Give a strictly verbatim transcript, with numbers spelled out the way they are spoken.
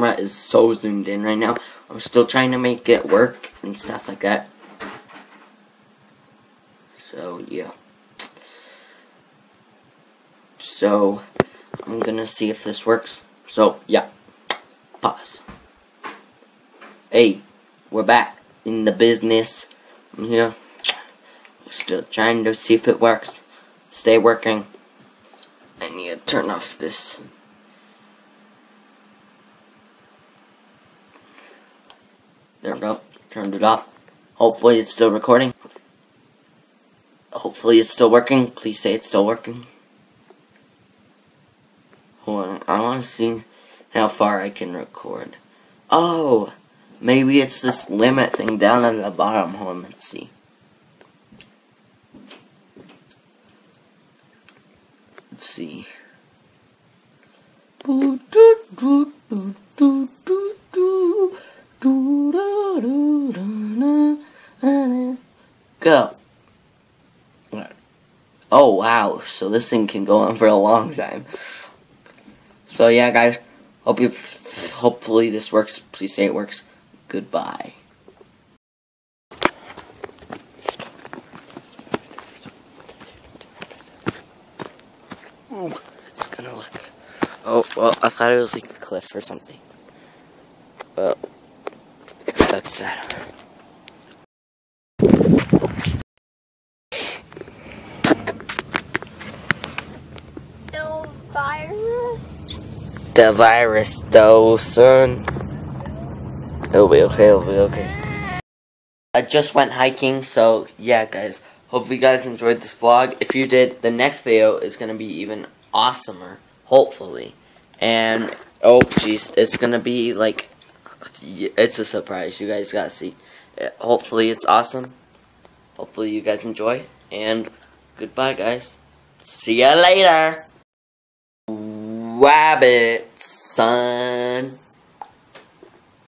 camera is so zoomed in right now. I'm still trying to make it work and stuff like that. So, yeah. So, I'm gonna see if this works. So, yeah. Pause. Hey, we're back in the business. I'm here. Still trying to see if it works. Stay working. I need to turn off this. There we go. Turned it off. Hopefully it's still recording. Hopefully it's still working. Please say it's still working. Hold on. I want to see how far I can record. Oh! Maybe it's this limit thing down at the bottom. Hold on. Let's see. Let's see. Go. Oh wow, so this thing can go on for a long time. So yeah guys, hope you hopefully this works. Please say it works. Goodbye. Oh, it's gonna look. Oh well, I thought it was like a cliff or something. Well, that's that. The virus. The virus, though, son. It'll be okay. It'll be okay. I just went hiking, so yeah, guys. Hopefully you guys enjoyed this vlog. If you did, the next video is going to be even awesomer, hopefully. And, oh jeez, it's going to be like, it's a surprise, you guys got to see. Hopefully it's awesome. Hopefully you guys enjoy. And, goodbye guys. See ya later. Rabbit, son.